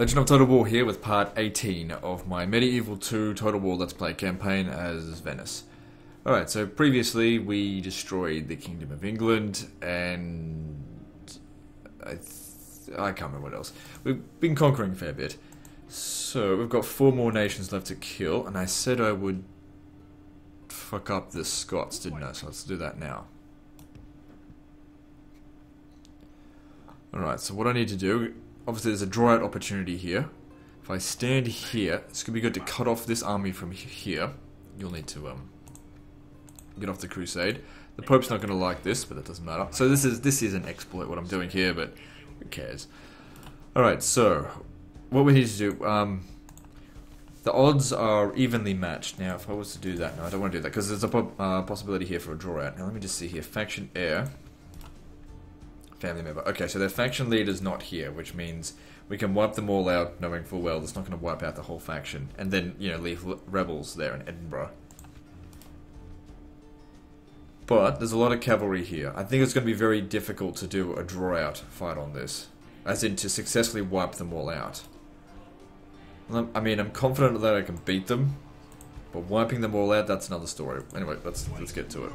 Legend of Total War here with part 18 of my Medieval 2 Total War Let's Play campaign as Venice. Alright, so previously we destroyed the Kingdom of England and... I can't remember what else. We've been conquering a fair bit. So we've got 4 more nations left to kill, and I said I would fuck up the Scots, didn't I? So let's do that now. Alright, so what I need to do... Obviously, there's a draw-out opportunity here. If I stand here, it's going to be good to cut off this army from here. You'll need to get off the crusade. The Pope's not going to like this, but that doesn't matter. So this is an exploit, what I'm doing here, but who cares? Alright, so what we need to do... the odds are evenly matched. Now, if I was to do that... No, I don't want to do that, because there's a possibility here for a draw-out. Now, let me just see here. Faction heir... family member. Okay, so their faction leader's not here, which means we can wipe them all out, knowing full well that's not going to wipe out the whole faction. And then, you know, leave rebels there in Edinburgh. But there's a lot of cavalry here. I think it's going to be very difficult to do a draw-out fight on this. As in, to successfully wipe them all out. I mean, I'm confident that I can beat them, but wiping them all out, that's another story. Anyway, let's get to it.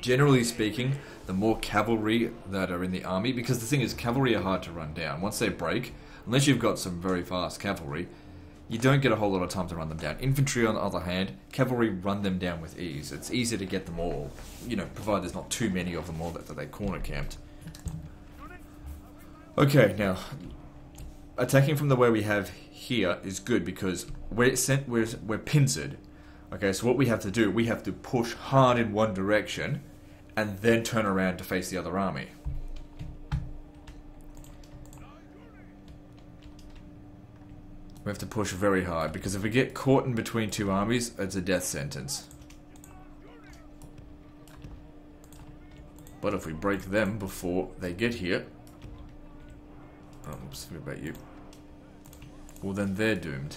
Generally speaking, the more cavalry that are in the army, because the thing is, cavalry are hard to run down. Once they break, unless you've got some very fast cavalry, you don't get a whole lot of time to run them down. Infantry, on the other hand, cavalry run them down with ease. It's easy to get them all, you know, provided there's not too many of them all that they corner camped. Okay, now, attacking from the way we have here is good because we're pincered. Okay, so what we have to do, we have to push hard in one direction and then turn around to face the other army. We have to push very hard, because if we get caught in between two armies, it's a death sentence. But if we break them before they get here... oops, forget about you. Well, then they're doomed.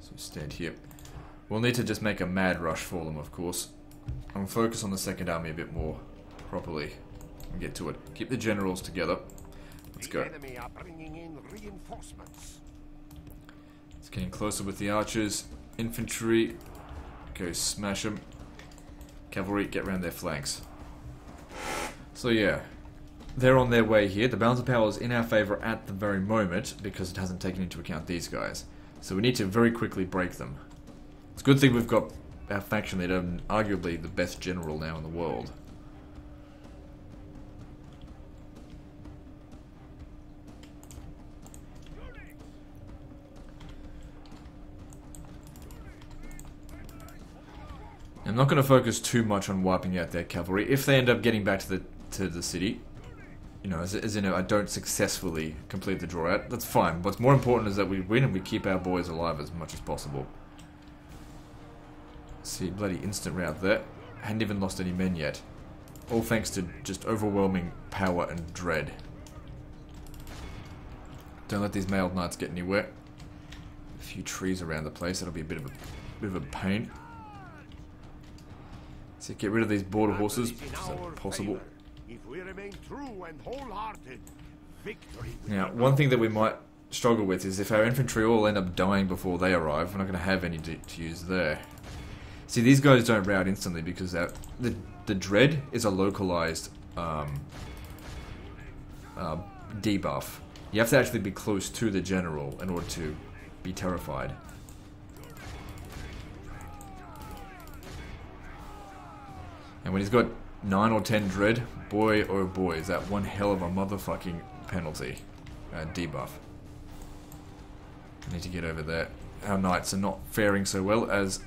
So stand here. We'll need to just make a mad rush for them, of course. I'm going to focus on the second army a bit more properly and get to it. Keep the generals together. Let's go. It's getting closer with the archers. Infantry. Go smash them. Cavalry, get around their flanks. So yeah, they're on their way here. The balance of power is in our favour at the very moment because it hasn't taken into account these guys. So we need to very quickly break them. It's a good thing we've got our faction leader, arguably the best general now in the world. I'm not going to focus too much on wiping out their cavalry. If they end up getting back to the city, you know, as in I don't successfully complete the draw out, that's fine. What's more important is that we win and we keep our boys alive as much as possible. See, bloody instant route there. I hadn't even lost any men yet. All thanks to just overwhelming power and dread. Don't let these mailed knights get anywhere. A few trees around the place. That'll be a bit of a pain. So get rid of these border horses, which is possible. Now, one thing that we might struggle with is if our infantry all end up dying before they arrive, we're not going to have any to use there. See, these guys don't rout instantly because the dread is a localized debuff. You have to actually be close to the general in order to be terrified. And when he's got 9 or 10 dread, boy oh boy, is that one hell of a motherfucking penalty debuff. I need to get over there. Our knights are not faring so well as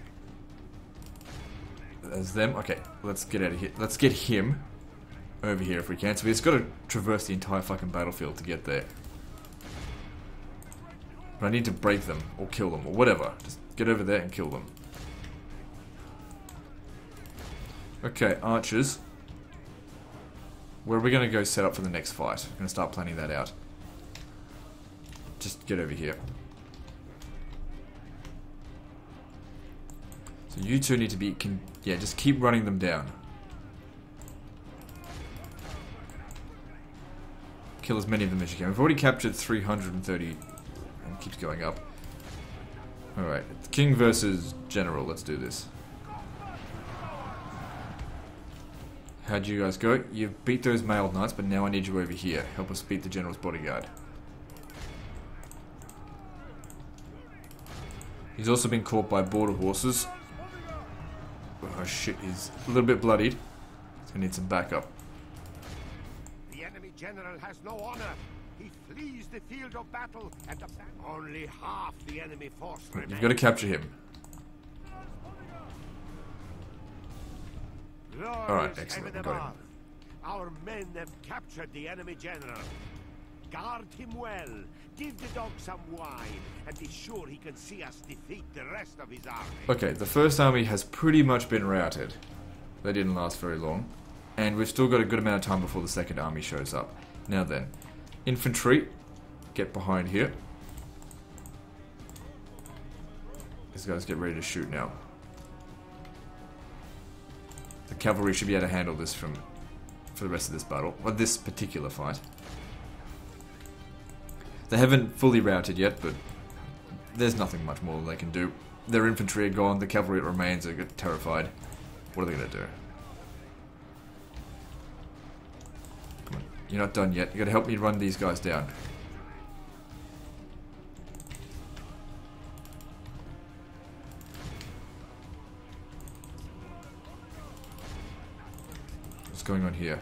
them. Okay, let's get out of here. Let's get him over here if we can. So we just got to traverse the entire fucking battlefield to get there. But I need to break them or kill them or whatever. Just get over there and kill them. Okay, archers. Where are we going to go set up for the next fight? I'm going to start planning that out. Just get over here. So you two need to be... yeah, just keep running them down. Kill as many of them as you can. We've already captured 330. And it keeps going up. Alright, king versus general. Let's do this. How'd you guys go? You've beat those mailed knights, but now I need you over here. Help us beat the general's bodyguard. He's also been caught by border horses. Oh shit, he's a little bit bloodied. So we need some backup. The enemy general has no honor. He flees the field of battle and only half the enemy force. You've got to capture him. Alright, excellent. Got him. Our men have captured the enemy general. Guard him well. Give the dog some wine and be sure he can see us defeat the rest of his army. Okay, the first army has pretty much been routed. They didn't last very long. And we've still got a good amount of time before the second army shows up. Now then, infantry, get behind here. These guys get ready to shoot now. The cavalry should be able to handle this for the rest of this battle, or this particular fight. They haven't fully routed yet, but there's nothing much more they can do. Their infantry are gone, the cavalry remains are terrified. What are they going to do? Come on, you're not done yet. You've got to help me run these guys down. Going on here?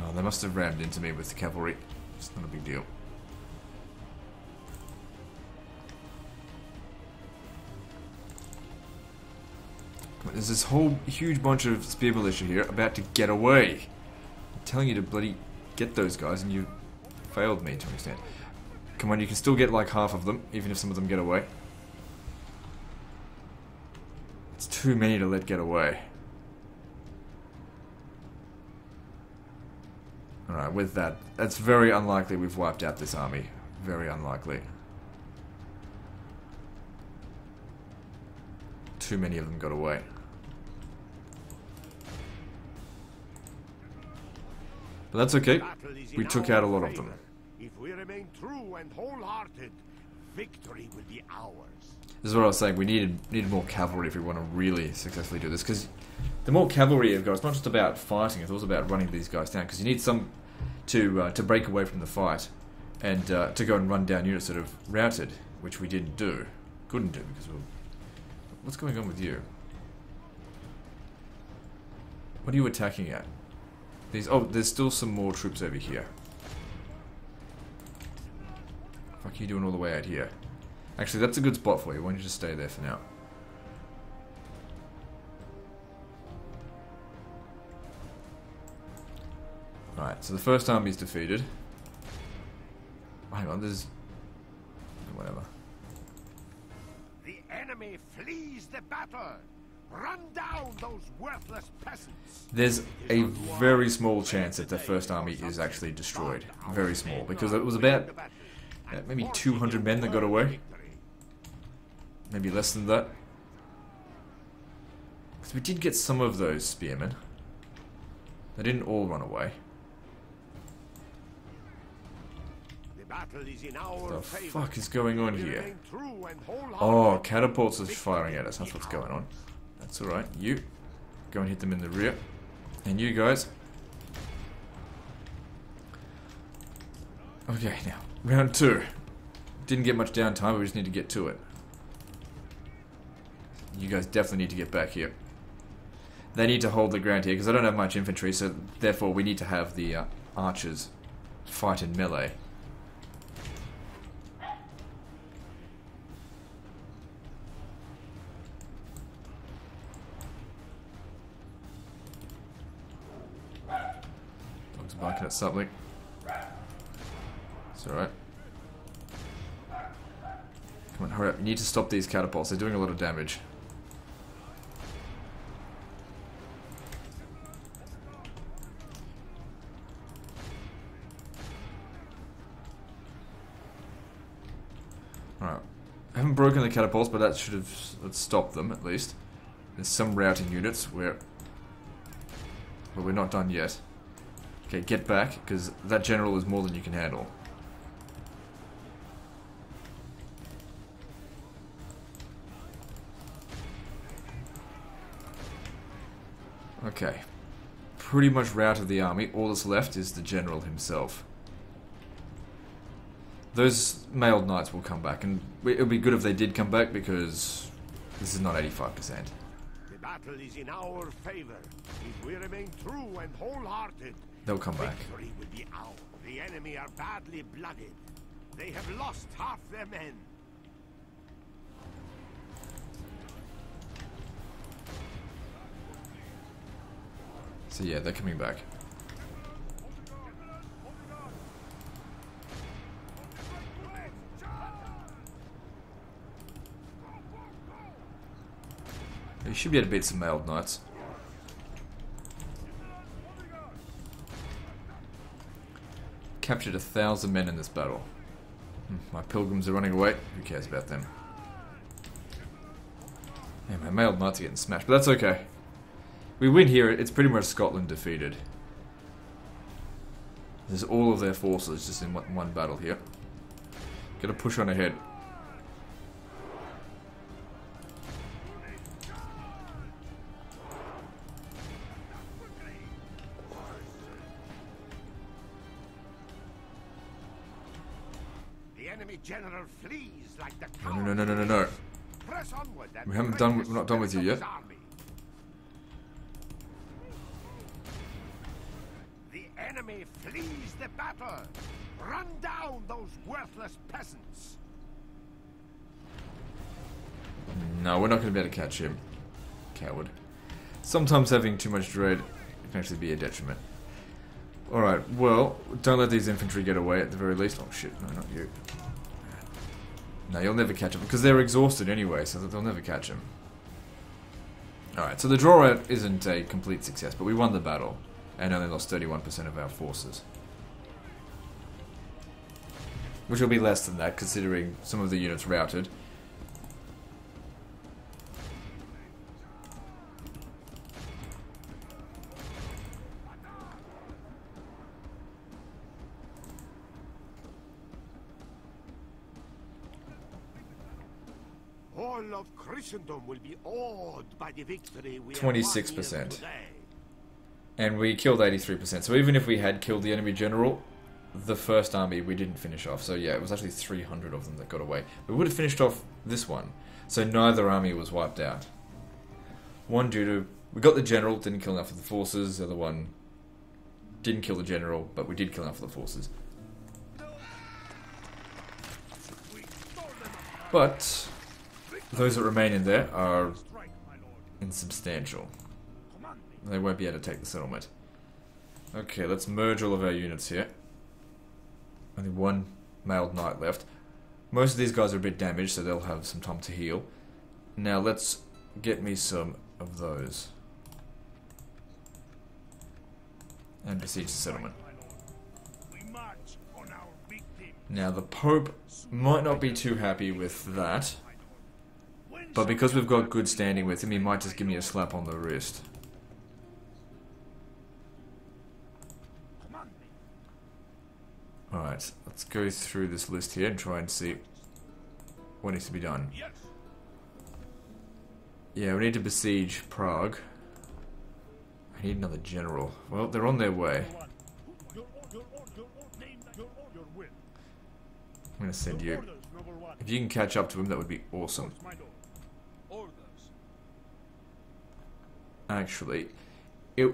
Oh, they must have rammed into me with the cavalry. It's not a big deal. Come on, there's this whole huge bunch of spear militia here about to get away. I'm telling you to bloody get those guys and you failed me to an extent. Come on, you can still get like half of them, even if some of them get away. It's too many to let get away. Alright, with that, that's very unlikely we've wiped out this army. Very unlikely. Too many of them got away. But that's okay. We took out a lot of them. If we remain true and wholehearted, victory will be ours. This is what I was saying, we needed more cavalry if we want to really successfully do this, because the more cavalry you've got, it's not just about fighting, it's also about running these guys down, because you need some to break away from the fight and to go and run down units that have routed, which we didn't do. Couldn't do, because we were... What's going on with you? What are you attacking at? These... Oh, there's still some more troops over here. What the fuck are you doing all the way out here? Actually, that's a good spot for you. Why don't you just stay there for now? Alright, so the first army is defeated. Hang on, there's... Whatever. The enemy flees the battle! Run down those worthless peasants! There's a very small chance that the first army is actually destroyed. Very small, because it was about... maybe 200 men that got away. Maybe less than that. Because we did get some of those spearmen. They didn't all run away. What the fuck is going on here? Oh, catapults are firing at us. That's what's going on. That's alright. You. Go and hit them in the rear. And you guys. Okay, now. Round two. Didn't get much downtime, we just need to get to it. You guys definitely need to get back here. They need to hold the ground here, because I don't have much infantry, so therefore we need to have the archers fight in melee. Dogs barking at something. It's alright. Come on, hurry up. You need to stop these catapults. They're doing a lot of damage. Alright. I haven't broken the catapults, but that should have stopped them, at least. There's some routing units where... But we're not done yet. Okay, get back, because that general is more than you can handle. Okay. Pretty much routed the army. All that's left is the general himself. Those mailed knights will come back, and it would be good if they did come back, because this is not 85%. The battle is in our favor. If we remain true and wholehearted, they'll come back. Victory will be ours. The enemy are badly blooded. They have lost half their men. So yeah, they're coming back. You should be able to beat some mailed knights. Captured 1,000 men in this battle. My pilgrims are running away. Who cares about them? Yeah, my mailed knights are getting smashed, but that's okay. We win here, it's pretty much Scotland defeated. There's all of their forces just in one battle here. Gotta push on ahead. General flees like the coward. No. Press onward, we're not done with you yet. The enemy flees the battle. Run down those worthless peasants. No, we're not going to be able to catch him. Coward. Sometimes having too much dread can actually be a detriment. Alright, well, don't let these infantry get away at the very least. Oh shit, no, not you. No, you'll never catch them, because they're exhausted anyway, so they'll never catch them. Alright, so the drawout isn't a complete success, but we won the battle, and only lost 31% of our forces. Which will be less than that, considering some of the units routed. Of Christendom will be awed by the victory we 26%, and we killed 83%. So even if we had killed the enemy general, the first army we didn't finish off. So yeah, it was actually 300 of them that got away. We would have finished off this one. So neither army was wiped out. One due to we got the general, didn't kill enough of the forces. The other one didn't kill the general, but we did kill enough of the forces. But those that remain in there are insubstantial. They won't be able to take the settlement. Okay, let's merge all of our units here. Only one mailed knight left. Most of these guys are a bit damaged, so they'll have some time to heal. Now let's get me some of those. And besiege the settlement. Now the Pope might not be too happy with that. But because we've got good standing with him, he might just give me a slap on the wrist. Alright, let's go through this list here and try and see what needs to be done. Yeah, we need to besiege Prague. I need another general. Well, they're on their way. I'm gonna send you. If you can catch up to him, that would be awesome. Actually,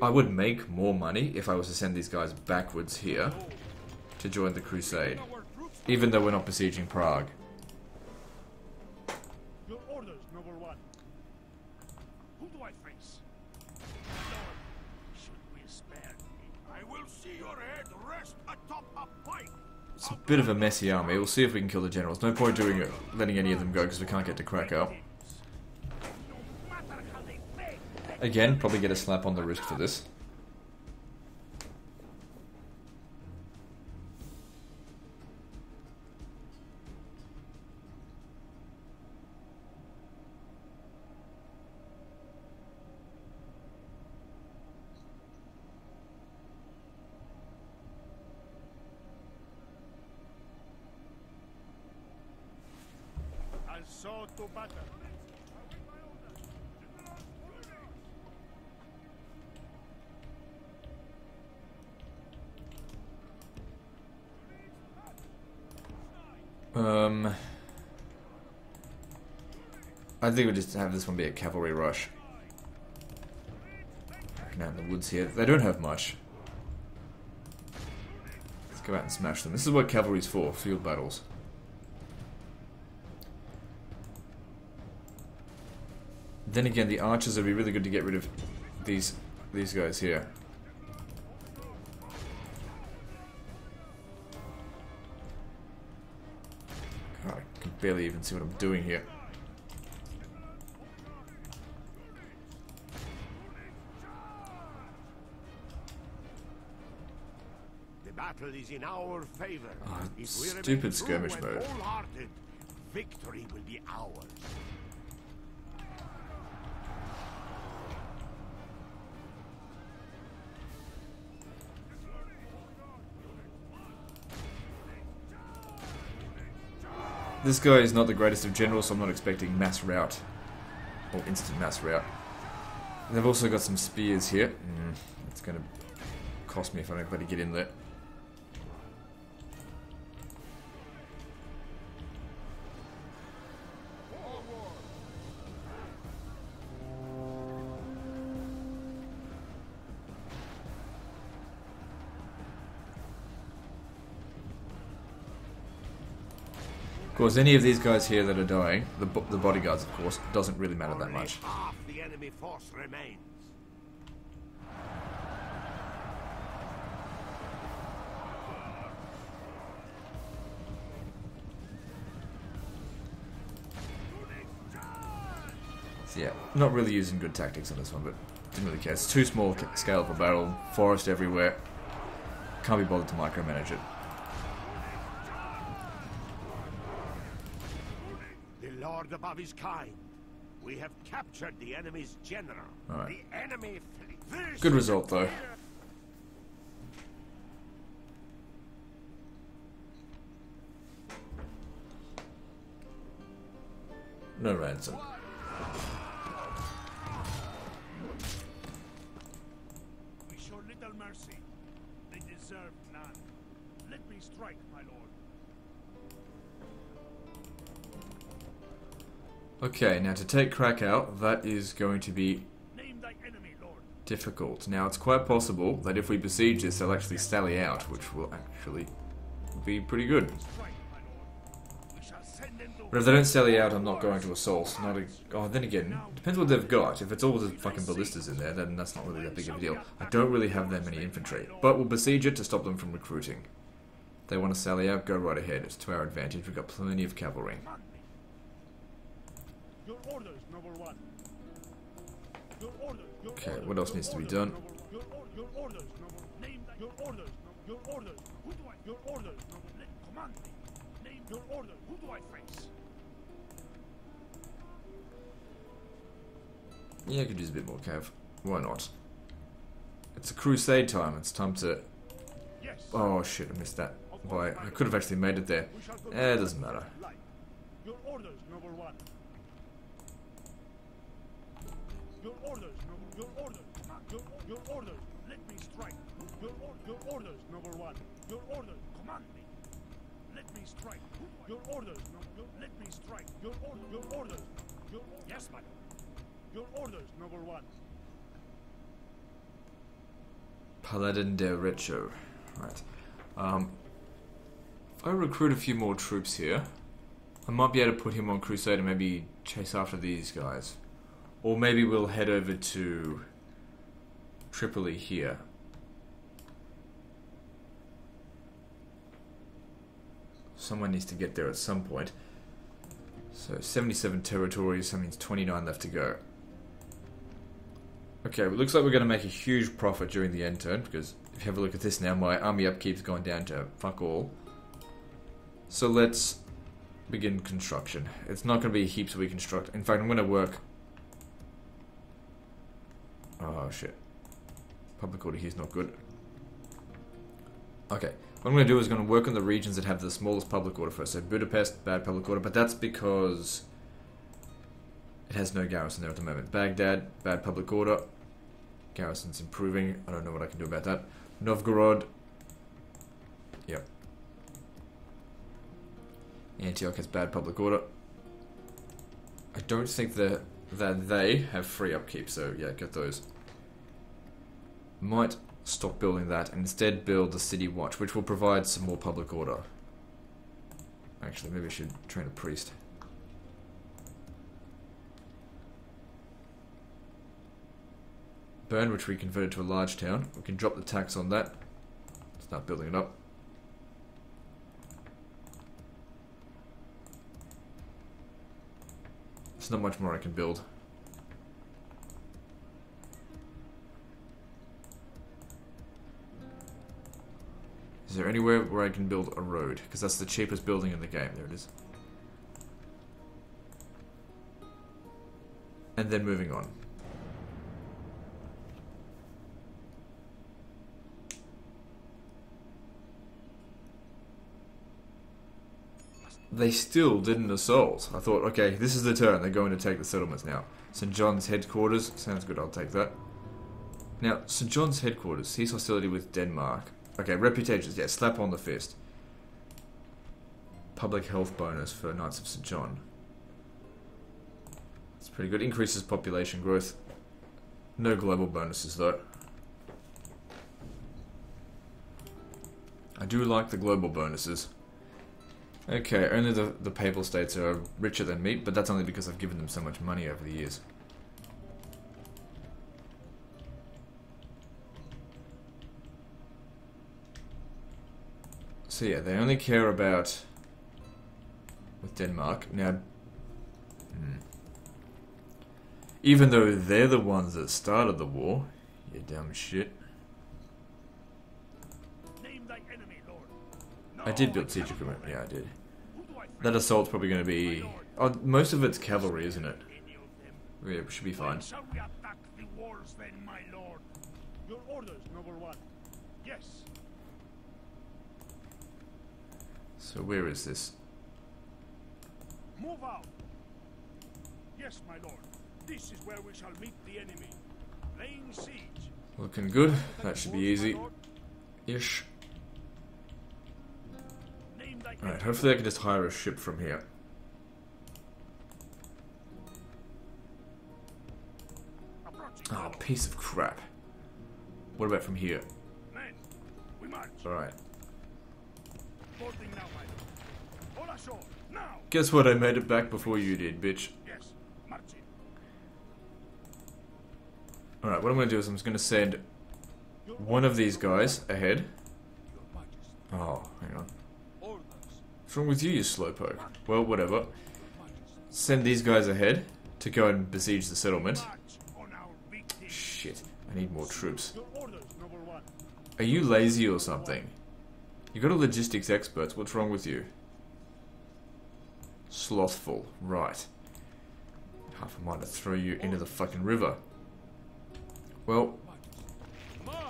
I would make more money if I was to send these guys backwards here to join the crusade, even though we're not besieging Prague. Your orders, number one. Who do I face? Should we spare me? I will see your head rest atop a pike. It's a bit of a messy army. We'll see if we can kill the generals. No point doing it, letting any of them go, because we can't get to Krakow. Again, probably get a slap on the wrist for this. So to battle. I think we'll just have this one be a cavalry rush. Now in the woods here, they don't have much. Let's go out and smash them. This is what cavalry's for, field battles. Then again, the archers would be really good to get rid of these guys here. God, I can barely even see what I'm doing here. The battle is in our favor. Oh, stupid skirmish mode. Victory will be ours. This guy is not the greatest of generals, so I'm not expecting mass rout. Or instant mass rout. And they've also got some spears here. It's going to cost me if I don't bloody get in there. Of course, any of these guys here that are dying, the bodyguards, of course, doesn't really matter that much. Half the enemy force remains. So yeah, not really using good tactics on this one, but didn't really care. It's too small scale of a battle, forest everywhere. Can't be bothered to micromanage it. Above his kind, we have captured the enemy's general. All right. The enemy fleet. Good result though. No ransom. We show little mercy. They deserve none. Let me strike, my lord. Okay, now to take Krakow, that is going to be difficult. Now, it's quite possible that if we besiege this, they'll actually sally out, which will actually be pretty good. But if they don't sally out, I'm not going to assault. Not a, oh, then again, depends what they've got. If it's all the fucking ballistas in there, then that's not really that big of a deal. I don't really have that many infantry, but we'll besiege it to stop them from recruiting. If they want to sally out, go right ahead. It's to our advantage. We've got plenty of cavalry. Your orders, number one. Your orders, your okay, orders, what else needs orders, to be done? Yeah, I could use a bit more cav. Why not? It's a crusade time. It's time to... Yes. Oh shit, I missed that. Boy, I could have actually made it there. Eh, it doesn't matter. Your orders, number one. Your orders, your orders, let me strike. Your orders, number one. Your orders, command me. Let me strike. Your orders, let me strike. Your orders, yes, madam. Your orders, number one. Paladin de Recho. Right. If I recruit a few more troops here, I might be able to put him on crusade and maybe chase after these guys. Or maybe we'll head over to Tripoli here. Someone needs to get there at some point. So 77 territories, that means 29 left to go. Okay, well, it looks like we're going to make a huge profit during the end turn, because if you have a look at this now, my army upkeep's gone down to fuck all. So let's begin construction. It's not going to be heaps we construct. In fact, I'm going to work... Oh shit. Public order here's not good. Okay. What I'm going to do is going to work on the regions that have the smallest public order first. So Budapest, bad public order, but that's because It has no garrison there at the moment. Baghdad, bad public order. Garrison's improving. I don't know what I can do about that. Novgorod. Yep. Antioch has bad public order. I don't think that they have free upkeep, so yeah, get those. Might stop building that and instead build the city watch, which will provide some more public order. Actually, maybe I should train a priest. Bern, which we converted to a large town. We can drop the tax on that. Start building it up. There's not much more I can build. Is there anywhere where I can build a road? Because that's the cheapest building in the game. There it is. And then moving on. They still didn't assault. I thought, okay, this is the turn. They're going to take the settlements now. St. John's headquarters. Sounds good, I'll take that. Now, St. John's headquarters. Cease hostility with Denmark. Okay, reputations, yeah, slap on the fist. Public health bonus for Knights of St. John. It's pretty good. Increases population growth. No global bonuses, though. I do like the global bonuses. Okay, only the Papal States are richer than me, but that's only because I've given them so much money over the years. So yeah, they only care about with Denmark. Now, even though they're the ones that started the war, you dumb shit. Name thy enemy, Lord. No, I did build siege equipment, yeah I did. That assault's probably going to be... Oh, most of it's cavalry, isn't it? Yeah, it should be fine. Shall we attack the walls then, my lord? Your orders, number one. Yes. So where is this? Move out. Yes, my lord. This is where we shall meet the enemy. Laying siege. Looking good. That should be easy-ish. Alright, hopefully I can just hire a ship from here. Oh, piece of crap. What about from here? Alright. Guess what? I made it back before you did, bitch. Alright, what I'm going to do is I'm just going to send one of these guys ahead. Oh, hang on. What's wrong with you, you slowpoke? Well, whatever. Send these guys ahead to go and besiege the settlement. Shit, I need more troops. Are you lazy or something? You got a logistics expert, what's wrong with you? Slothful, right. Half a mind to throw you into the fucking river. Well,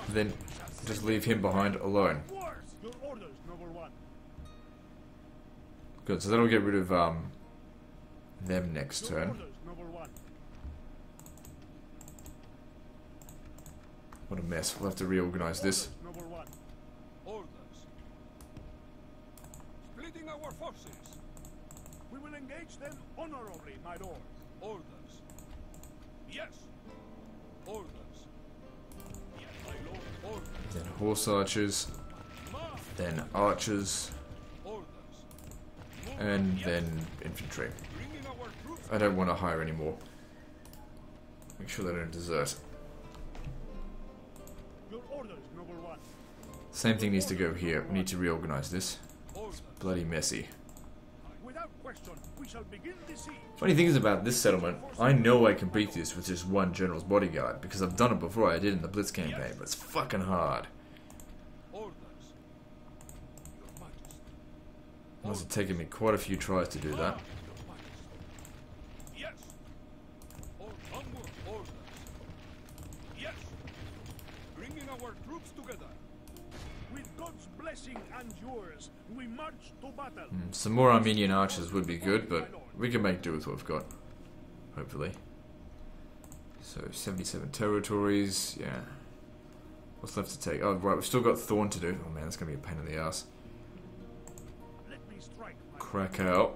then just leave him behind alone. Good, so that'll get rid of them next turn. What a mess, we'll have to reorganize this. Our forces. We will engage them honorably, my lord. Orders. Yes. Orders. Yes, my lord. Orders. Then horse archers. Then archers. Orders. And then infantry. I don't want to hire any more. Make sure they don't desert. Your orders, noble one. Same thing needs to go here. We need to reorganize this. It's bloody messy. Funny thing is about this settlement, I know I can beat this with just one general's bodyguard, because I've done it before. I did in the Blitz campaign, but it's fucking hard. It must have taken me quite a few tries to do that. Some more Armenian archers would be good, but we can make do with what we've got. hopefully. So 77 territories, yeah. What's left to take? Oh, right, we've still got Thorn to do. Oh man, that's going to be a pain in the ass. Krakow.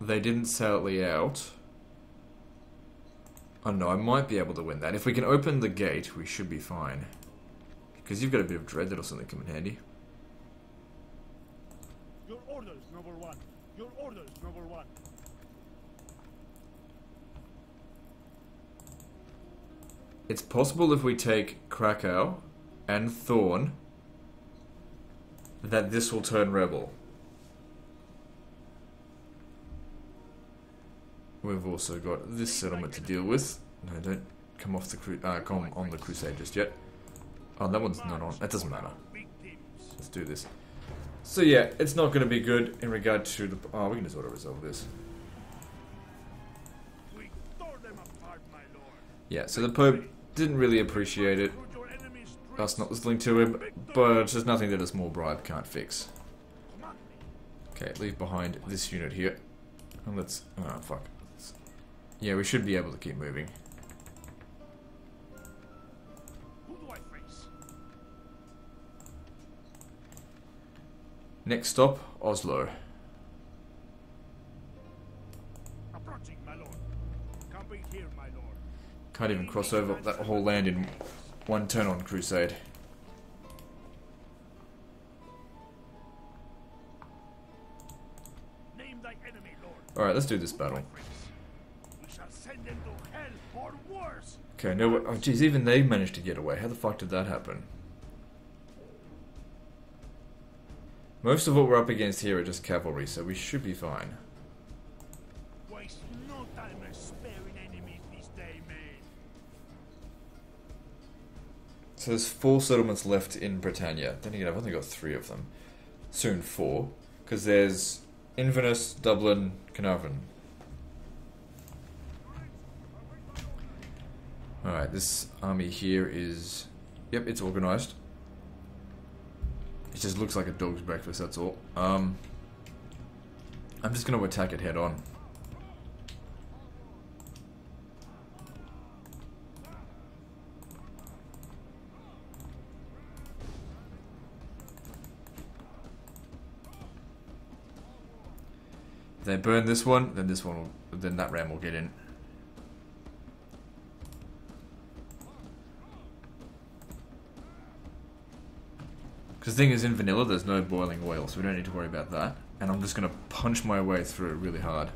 They didn't sadly out. Oh no, I might be able to win that. If we can open the gate, we should be fine. Because you've got a bit of dread, that'll something come in handy. Your orders, number one. Your orders, number one. It's possible if we take Krakow and Thorn that this will turn rebel. We've also got this settlement to deal with. No, don't come off the come on the crusade just yet. Oh, that one's not on. That doesn't matter. Let's do this. So yeah, it's not going to be good in regard to the... Oh, we can just auto-resolve this. Yeah, so the Pope didn't really appreciate it. Us not listening to him, but it's just nothing that a small bribe can't fix. Okay, leave behind this unit here. And let's... Oh, fuck. Yeah, we should be able to keep moving. Next stop, Oslo. Approaching, my lord. Coming here, my lord. Can't even cross over that whole land in one turn on crusade. Name thy enemy, lord. All right, let's do this battle. We shall send them to hell or worse. Okay, no, oh jeez, even they managed to get away. How the fuck did that happen? Most of what we're up against here are just cavalry, so we should be fine. Waste no time sparing enemies this day, man. So there's 4 settlements left in Britannia. Then again, I've only got 3 of them. Soon 4, because there's Inverness, Dublin, Carnarvon. Alright, this army here is... Yep, it's organised. It just looks like a dog's breakfast, that's all. I'm just going to attack it head on. If they burn this one, then that ram will get in. Because the thing is, in vanilla, there's no boiling oil, so we don't need to worry about that. And I'm just going to punch my way through really hard.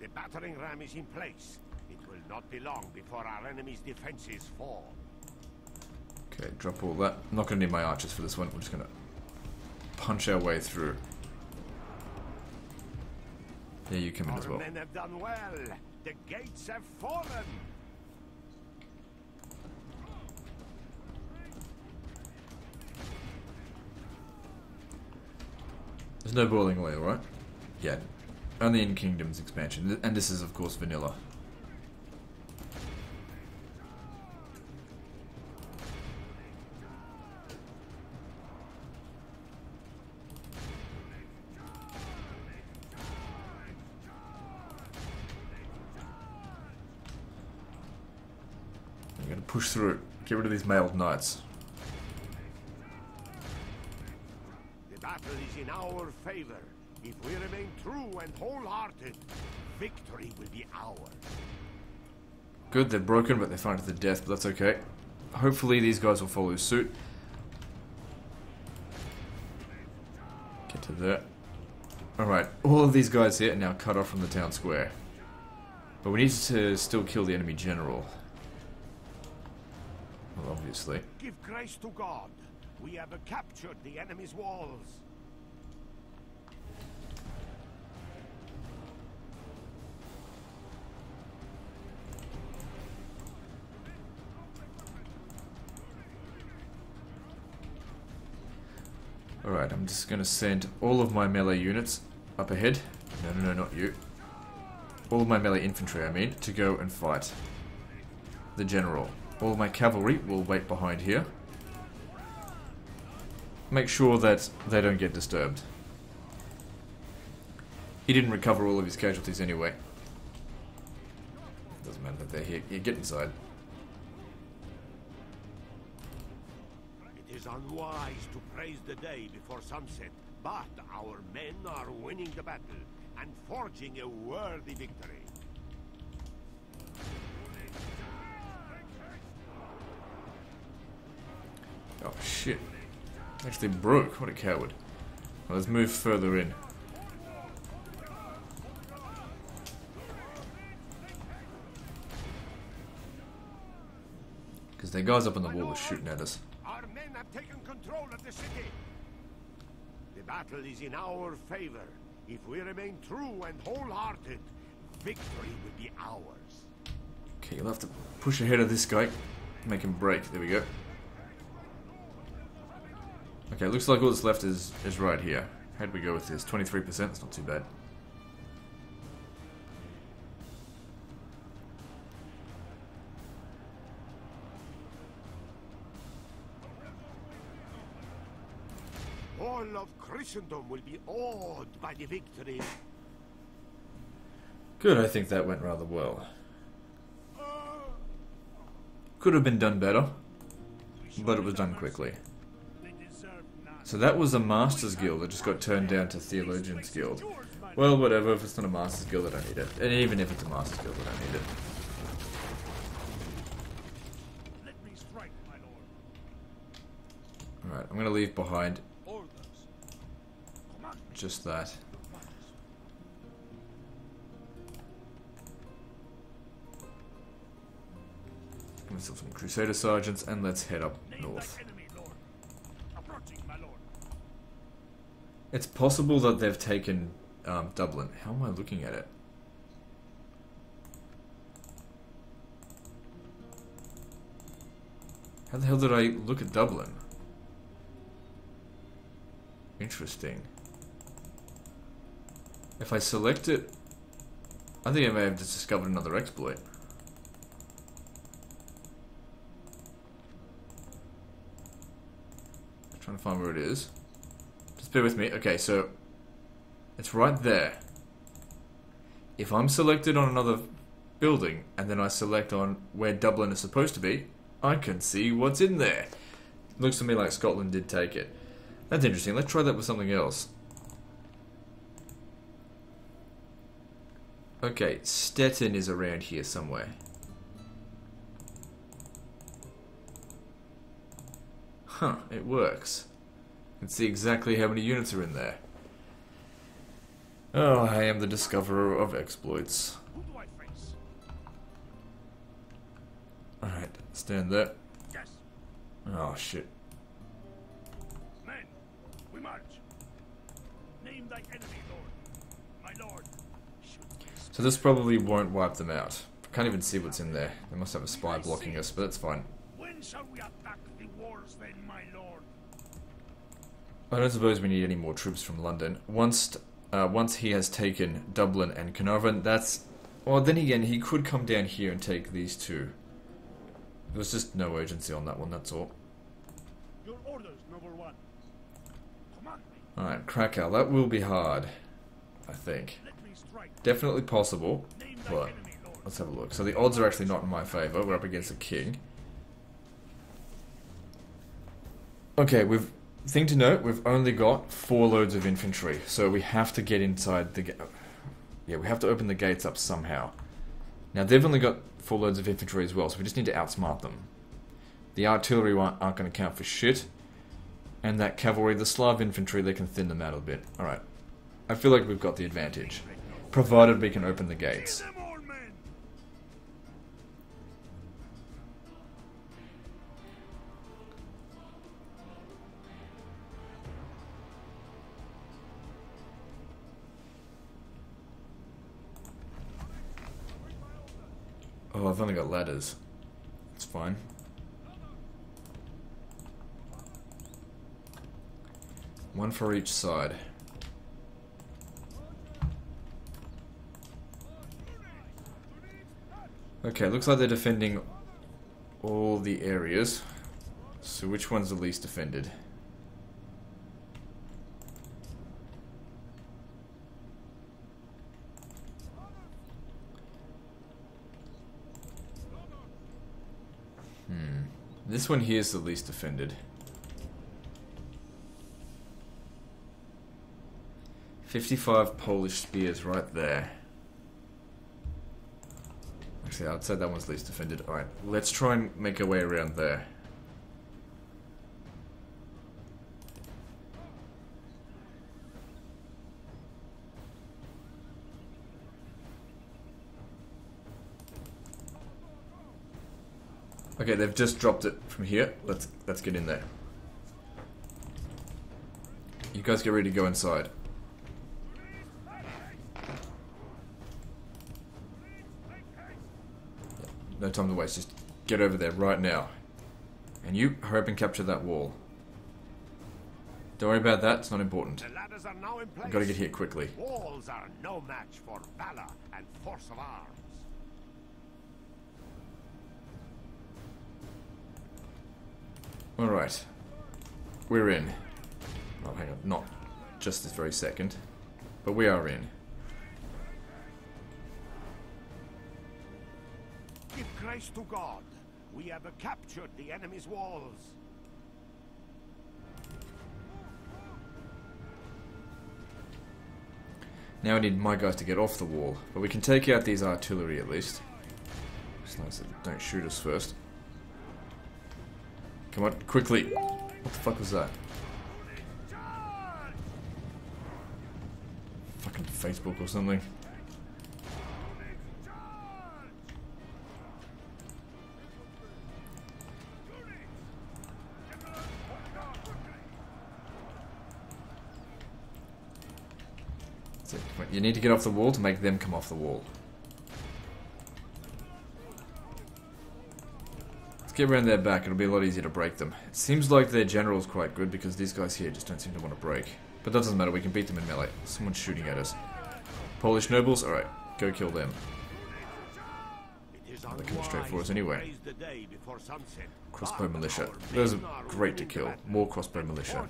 The battering ram is in place. It will not be long before our enemy's defenses fall. Okay, drop all that. I'm not going to need my archers for this one. I'm just going to punch our way through. Yeah, you come in as well. Our men have done well. The gates have fallen. There's no boiling oil, right? Yeah. Only in Kingdoms expansion. And this is, of course, vanilla. I'm going to push through. Get rid of these mailed knights. In our favor, if we remain true and wholehearted, victory will be ours. Good, they're broken, but they fight to the death, but that's okay. Hopefully these guys will follow suit. Get to there. Alright, all of these guys here are now cut off from the town square. But we need to still kill the enemy general. Well, obviously. Give grace to God. We have captured the enemy's walls. Alright, I'm just going to send all of my melee units up ahead. No, not you. All of my melee infantry, I mean, to go and fight the general. All of my cavalry will wait behind here. Make sure that they don't get disturbed. He didn't recover all of his casualties anyway. that they're here. You get inside. It is unwise to praise the day before sunset, but our men are winning the battle and forging a worthy victory. Oh shit. Actually broke, what a coward. Well, let's move further in. Because the guys up on the wall are shooting at us. Our men have taken control of the city. The battle is in our favor. If we remain true and wholehearted, victory will be ours. Okay, you'll have to push ahead of this guy. Make him break, there we go. Okay, looks like all that's left is right here. How do we go with this? 23%, that's not too bad. All of Christendom will be awed by the victory. Good, I think that went rather well. Could have been done better, but it was done quickly. So that was a Master's Guild that just got turned down to Theologian's Guild. Well, whatever, if it's not a Master's Guild, I don't need it. And even if it's a Master's Guild, I don't need it. Alright, I'm going to leave behind just that. Give myself some Crusader sergeants, and let's head up north. It's possible that they've taken Dublin. How am I looking at it? How the hell did I look at Dublin? Interesting. If I select it, I think I may have just discovered another exploit. I'm trying to find where it is. Bear with me. Okay, so it's right there. If I'm selected on another building and then I select on where Dublin is supposed to be, I can see what's in there. Looks to me like Scotland did take it. That's interesting. Let's try that with something else. Okay, Stettin is around here somewhere. Huh, it works. And see exactly how many units are in there. Oh, I am the discoverer of exploits. Alright, stand there. Yes. Oh shit. Men, we march. Name thy enemy, Lord. My Lord. So this probably won't wipe them out. I can't even see what's in there. They must have a spy blocking us, but that's fine. When shall we attack the wars then, my Lord? I don't suppose we need any more troops from London. Once he has taken Dublin and Carnarvon, that's... Well, then again, he could come down here and take these two. There was just no urgency on that one, that's all. Your orders, number one. Alright, Krakow, that will be hard, I think. Definitely possible, but let's have a look. So the odds are actually not in my favour, we're up against a king. Okay, we've... Thing to note, we've only got 4 loads of infantry, so we have to get inside the... Yeah, we have to open the gates up somehow. Now, they've only got 4 loads of infantry as well, so we just need to outsmart them. The artillery aren't going to count for shit. And that cavalry, the Slav infantry, they can thin them out a bit. Alright. I feel like we've got the advantage. Provided we can open the gates. Oh, I've only got ladders. It's fine. One for each side. Okay, looks like they're defending all the areas. So which one's the least defended? This one here is the least defended. 55 Polish spears right there. Actually, I'd say that one's least defended. Alright, let's try and make our way around there. Okay, they've just dropped it from here. Let's get in there. You guys get ready to go inside. No time to waste, just get over there right now. And you, hurry up and capture that wall. Don't worry about that, it's not important. I've got to get here quickly. Walls are no match for valor and force of arms. Alright. We're in. Oh, hang on, not just this very second. But we are in. Give grace to God. We have captured the enemy's walls. Now I need my guys to get off the wall, but we can take out these artillery at least. As long as they don't shoot us first. Come on, quickly! What the fuck was that? Fucking Facebook or something. You need to get off the wall to make them come off the wall. Let's get around their back, it'll be a lot easier to break them. It seems like their general's quite good because these guys here just don't seem to want to break. But that doesn't matter, we can beat them in melee. Someone's shooting at us. Polish nobles? Alright, go kill them. They're coming straight for us anyway. Crossbow militia. Those are great to kill. More crossbow militia.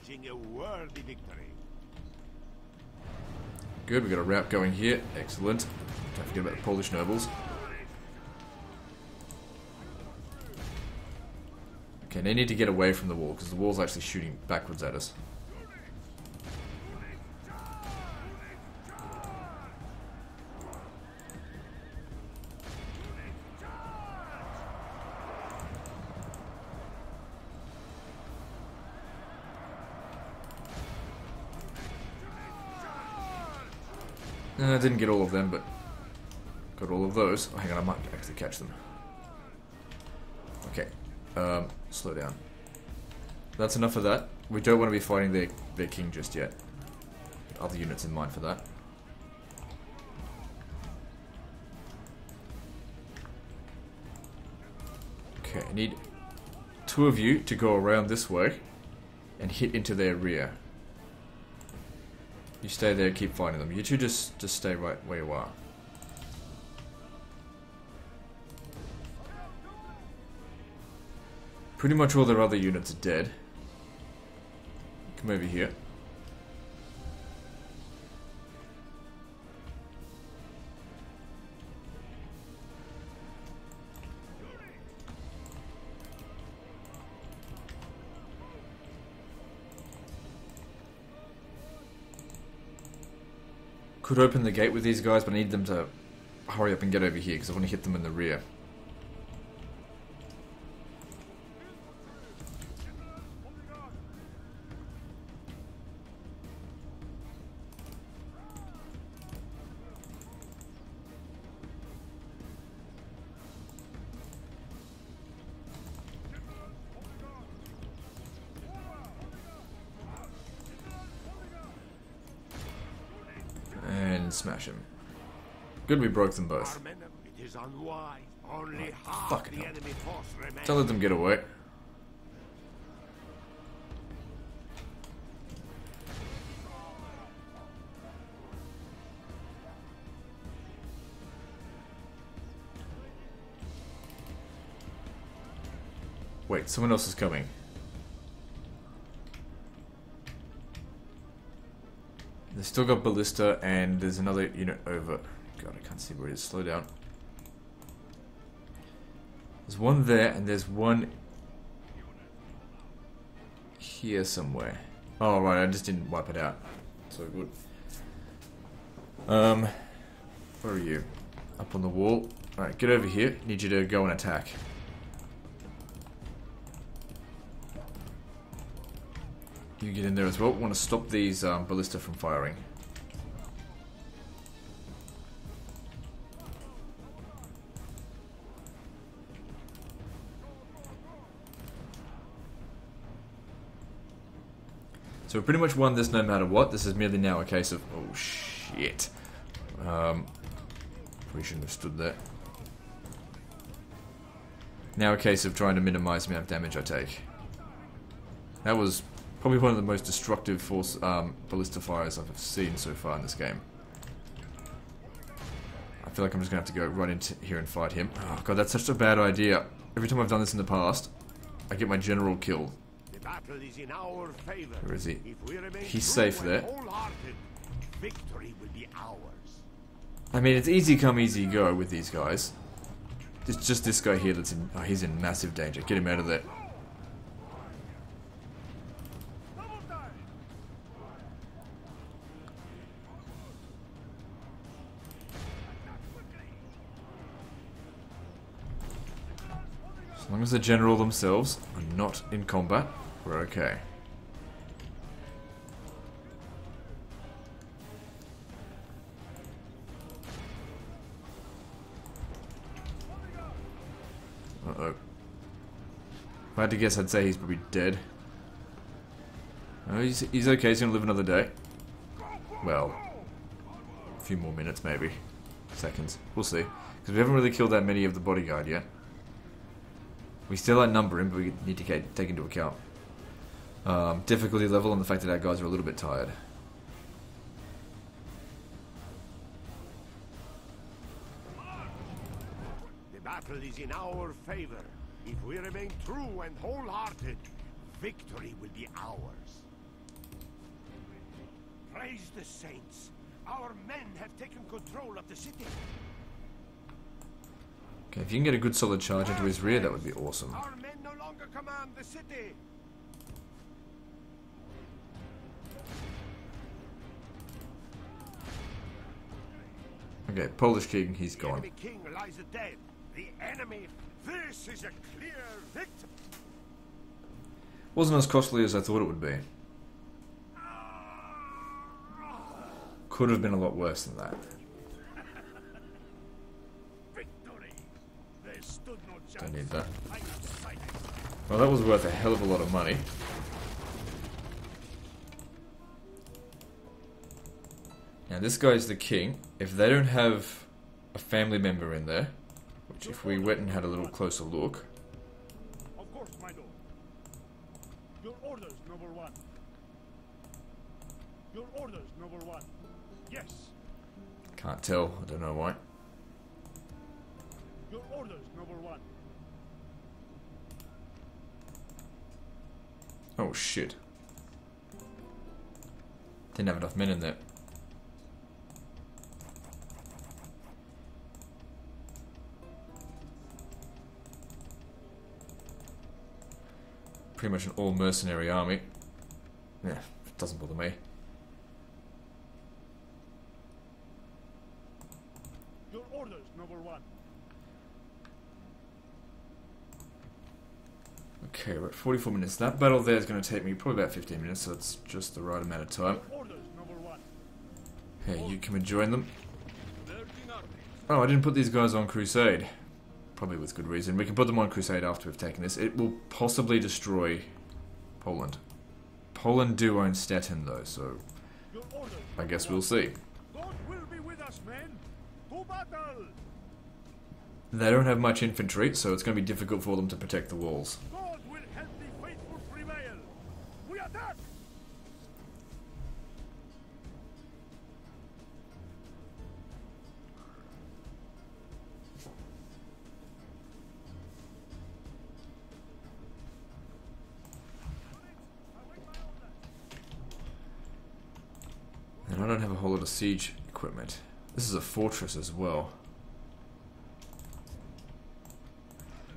Good, we've got a route going here. Excellent. Don't forget about the Polish nobles. Okay, they need to get away from the wall, because the wall's actually shooting backwards at us. I didn't get all of them, but got all of those. Oh, hang on, I might actually catch them. Okay, slow down. That's enough of that. We don't want to be fighting their king just yet. Other units in mind for that. Okay, I need two of you to go around this way and hit into their rear. You stay there, keep fighting them. You two just stay right where you are. Pretty much all their other units are dead. Come over here. Could open the gate with these guys, but I need them to hurry up and get over here because I want to hit them in the rear. Smash him. Good, we broke them both. Right, fucking hell. Don't let them get away. Wait, someone else is coming. They've still got ballista, and there's another unit over. God, I can't see where it is. Slow down. There's one there, and there's one here somewhere. Oh, right, I just didn't wipe it out. So good. Where are you? Up on the wall. Alright, get over here. Need you to go and attack. You get in there as well. Want to stop these ballista from firing. So we pretty much won this no matter what. This is merely now a case of... Oh, shit. Probably shouldn't have stood there. Now a case of trying to minimize the amount of damage I take. That was probably one of the most destructive force ballista fires I've seen so far in this game. I feel like I'm just going to have to go right into here and fight him. Oh god, that's such a bad idea. Every time I've done this in the past, I get my general killed. Battle is in our favor. Where is he? He's safe there. Victory will be ours. I mean, it's easy come, easy go with these guys. It's just this guy here that's in... Oh, he's in massive danger. Get him out of there. As long as the general themselves are not in combat, we're okay. Uh-oh. If I had to guess, I'd say he's probably dead. No, he's okay, he's gonna live another day. Well, a few more minutes maybe. Seconds. We'll see. Because we haven't really killed that many of the bodyguard yet. We still outnumber him, but we need to take into account difficulty level and the fact that our guys are a little bit tired. The battle is in our favor. If we remain true and wholehearted, victory will be ours. Praise the saints. Our men have taken control of the city. Okay, if you can get a good solid charge into his rear, that would be awesome. Our men no longer command the city. Okay, Polish king, he's gone. The enemy king lies dead. The enemy, this is a clear victory. Wasn't as costly as I thought it would be. Could have been a lot worse than that. Don't need that. Well, that was worth a hell of a lot of money. Now, this guy's the king. If they don't have a family member in there, which if we went and had a little closer look... Of course, my lord. Your orders, number one. Your orders, number one. Yes. Can't tell. I don't know why. Your orders, number one. Oh shit. Didn't have enough men in there. Pretty much an all mercenary army. Yeah, doesn't bother me. Your orders, number one. Okay, we're at 44 minutes. That battle there is going to take me probably about 15 minutes, so it's just the right amount of time. Hey, you come and join them. Oh, I didn't put these guys on Crusade. Probably with good reason. We can put them on Crusade after we've taken this. It will possibly destroy Poland. Poland do own Stettin, though, so I guess we'll see. God will be with us, men. To battle! They don't have much infantry, so it's going to be difficult for them to protect the walls. God will help the faithful prevail. We attack! And I don't have a whole lot of siege equipment. This is a fortress as well.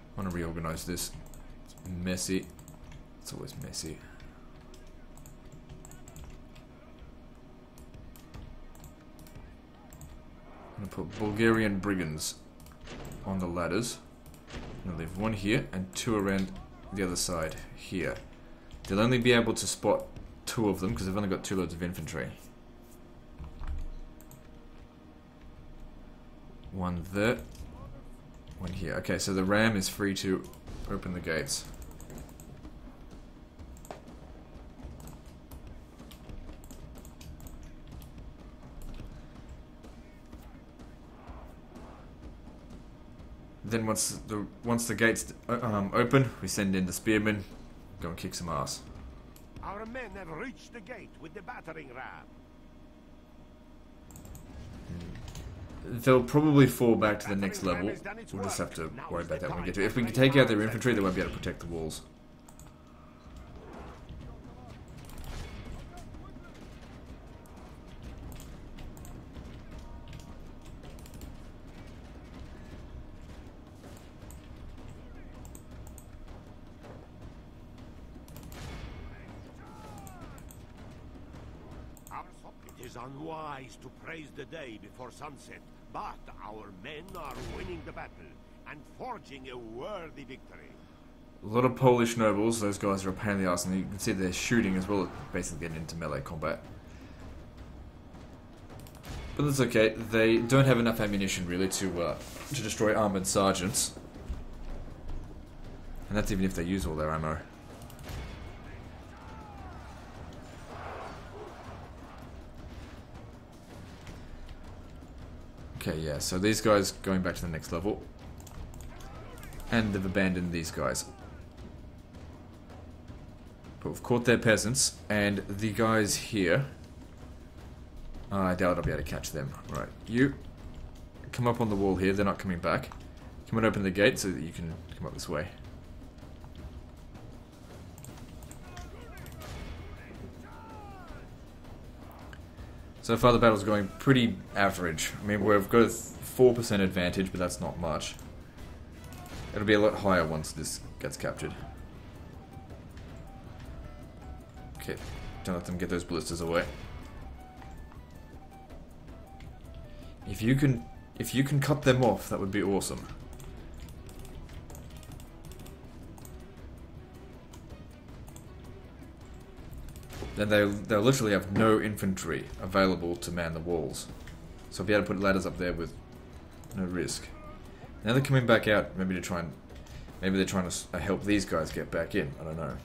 I want to reorganize this. It's messy. It's always messy. put Bulgarian brigands on the ladders. I'm gonna leave one here and two around the other side here. They'll only be able to spot two of them because they've only got two loads of infantry. One there, one here. Okay, so the ram is free to open the gates. Then once the gates open, we send in the spearmen, go and kick some ass. Our men have reached the gate with the battering ram. They'll probably fall back to the next level. We'll just have to worry about that when we get to it. If we can take out their infantry, they won't be able to protect the walls. Unwise to praise the day before sunset, but our men are winning the battle and forging a worthy victory. A lot of Polish nobles, those guys are a pain in the ass, and you can see they're shooting as well as basically getting into melee combat. But that's okay, they don't have enough ammunition really to destroy armoured sergeants. And that's even if they use all their ammo. Okay, yeah, so these guys going back to the next level. And they've abandoned these guys. But we've caught their peasants, and the guys here... I doubt I'll be able to catch them. Right, you come up on the wall here, they're not coming back. Come and open the gate so that you can come up this way. So far the battle's going pretty average. I mean, we've got a 4% advantage, but that's not much. It'll be a lot higher once this gets captured. Okay, don't let them get those ballistas away. If you can cut them off, that would be awesome. Then they'll literally have no infantry available to man the walls. So I'll be able to put ladders up there with no risk. Now they're coming back out, maybe they're trying to help these guys get back in, I don't know.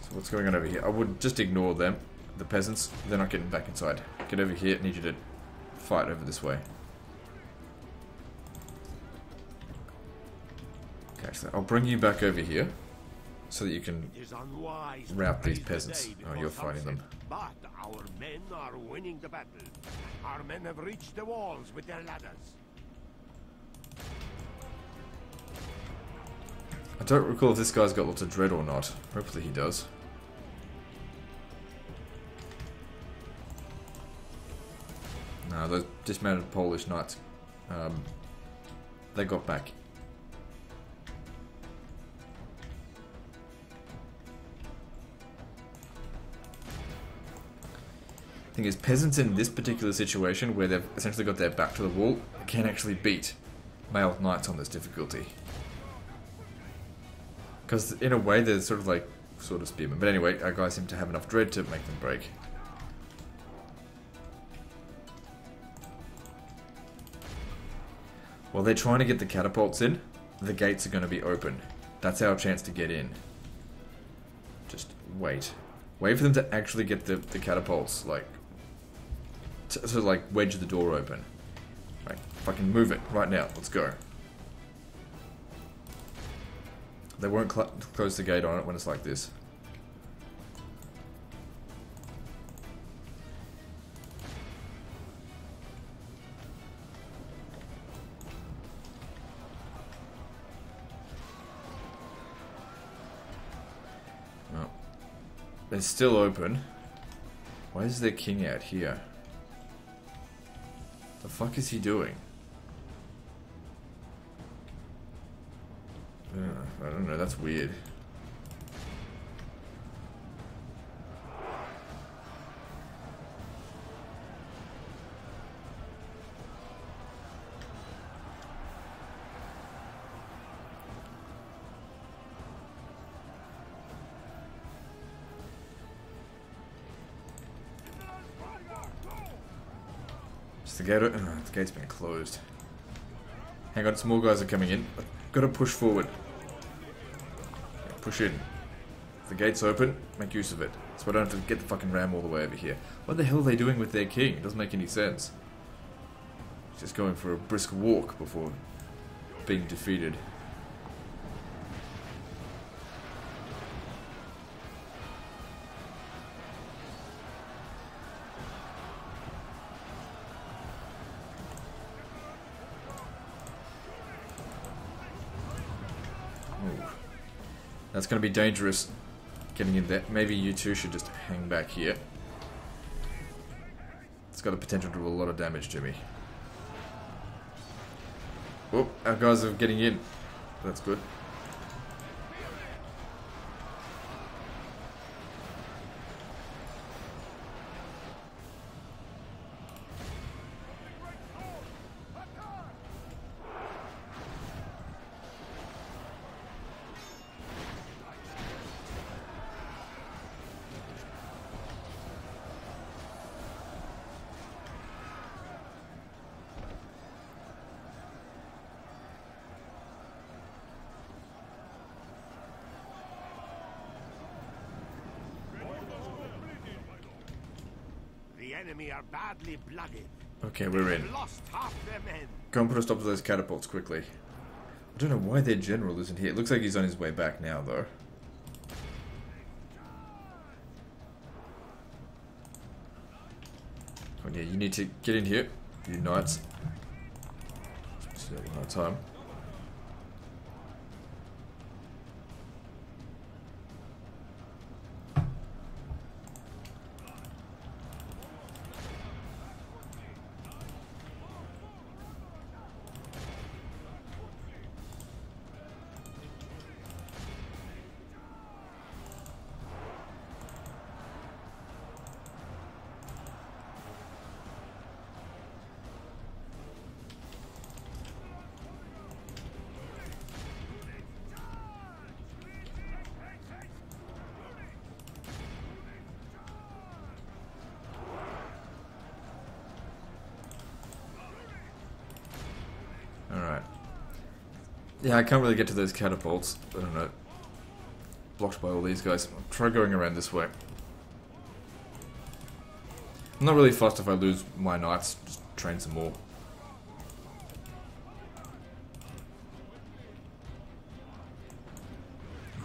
So what's going on over here? I would just ignore them, the peasants, they're not getting back inside. Get over here, I need you to fight over this way. Okay, so I'll bring you back over here. So that you can rout these peasants. Oh, you're fighting them. But our men are winning the battle. Our men have reached the walls with their ladders. I don't recall if this guy's got lots of dread or not. Hopefully he does. No, those dismounted Polish knights, they got back. Thing is, peasants in this particular situation, where they've essentially got their back to the wall, can actually beat male knights on this difficulty. Because in a way, they're sort of spearmen. But anyway, our guys seem to have enough dread to make them break. While they're trying to get the catapults in, the gates are going to be open. That's our chance to get in. Just wait. Wait for them to actually get the catapults, like... to like wedge the door open. Like, fucking move it right now. Let's go. They won't close the gate on it when it's like this. Oh. They're still open. Why is their king out here? The fuck is he doing? I don't know, that's weird. the gate? The gate's been closed. Hang on, some more guys are coming in. I've got to push forward. Push in. If the gate's open, make use of it. So I don't have to get the fucking ram all the way over here. What the hell are they doing with their king? It doesn't make any sense. He's just going for a brisk walk before being defeated. That's going to be dangerous getting in there. Maybe you two should just hang back here. It's got the potential to do a lot of damage to me. Oh, our guys are getting in. That's good. Are badly blooded. Okay, we're in. Go and put a stop to those catapults quickly. I don't know why their general isn't here. It looks like he's on his way back now, though. Oh yeah, you need to get in here, you knights. Just one more time. Yeah, I can't really get to those catapults. I don't know. Blocked by all these guys. I'll try going around this way. I'm not really fussed if I lose my knights. Just train some more.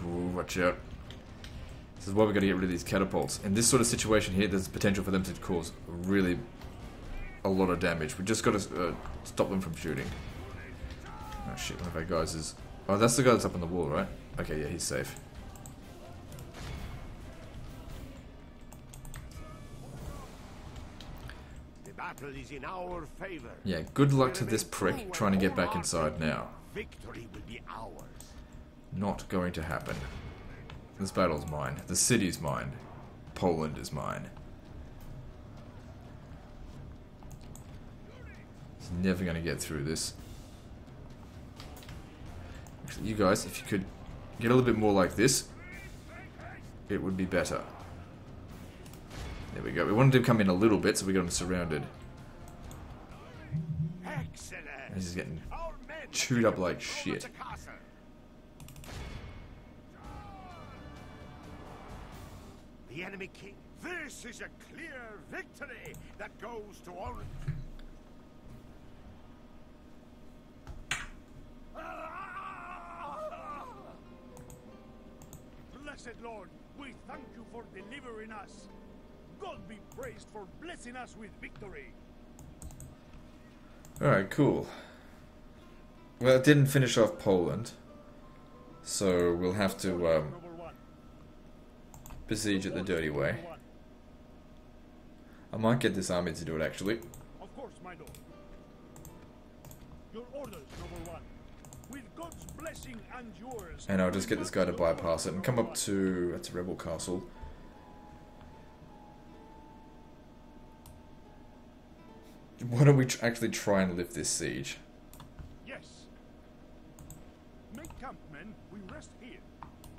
Ooh, watch out. This is why we've got to get rid of these catapults. In this sort of situation here, there's potential for them to cause really a lot of damage. We've just got to stop them from shooting. Oh shit, one of our guys is... Oh, that's the guy that's up on the wall, right? Okay, yeah, he's safe. The battle is in our favor. Yeah, good luck to this prick trying to get back inside now. Victory will be ours. Not going to happen. This battle's mine. The city's mine. Poland is mine. He's never going to get through this. You guys, if you could get a little bit more like this, it would be better. There we go. We wanted to come in a little bit, so we got them surrounded. Excellent. This is getting chewed up like shit. The enemy king. This is a clear victory that goes to all. Blessed Lord, we thank you for delivering us. God be praised for blessing us with victory. Alright, cool. Well, it didn't finish off Poland, so we'll have to besiege it the dirty way. I might get this army to do it, actually. Of course, my lord. Your orders, number one. With God's blessing and yours. And I'll just get this guy to bypass it and come up to... That's a rebel castle. Why don't we actually try and lift this siege? Yes. Make camp, men. We rest here.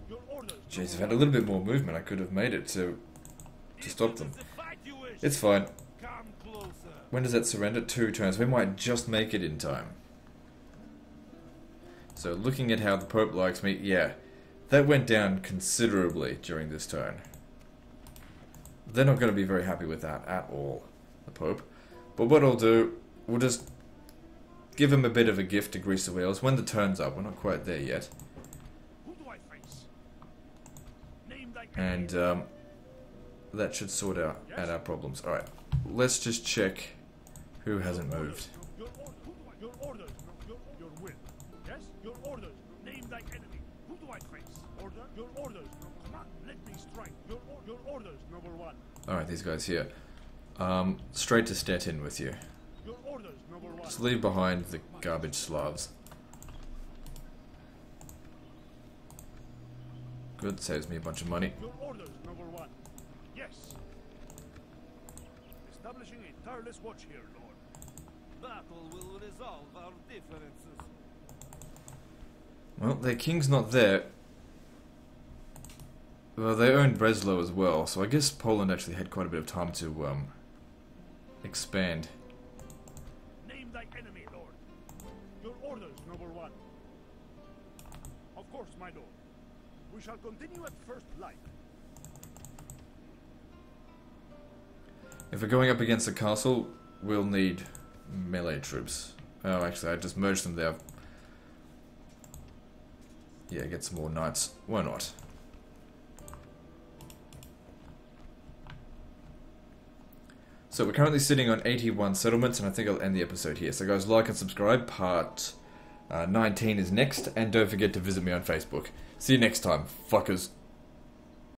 Your orders. Jeez, if I had a little bit more movement, I could have made it to stop them. It's fine. Come closer. When does that surrender? 2 turns. We might just make it in time. So looking at how the Pope likes me, yeah. That went down considerably during this turn. They're not going to be very happy with that at all, the Pope. But what I'll do, we'll just give him a bit of a gift to grease the wheels. When the turn's up, we're not quite there yet. And that should sort out at our problems. Alright, let's just check who hasn't moved. Alright, these guys here. Straight to Stettin with you. Just leave behind the garbage Slavs. Good, saves me a bunch of money. Establishing a tireless watch here, Lord. Battle will resolve our differences. Well, their king's not there. Well, they owned Breslau as well, so I guess Poland actually had quite a bit of time to expand. Name thy enemy, Lord. Your orders, number one. Of course, my lord. We shall continue at first light. If we're going up against a castle, we'll need melee troops. Oh, actually, I just merged them there. Yeah, get some more knights. Why not? So we're currently sitting on 81 settlements, and I think I'll end the episode here. So guys, like and subscribe. Part 19 is next, and don't forget to visit me on Facebook. See you next time, fuckers.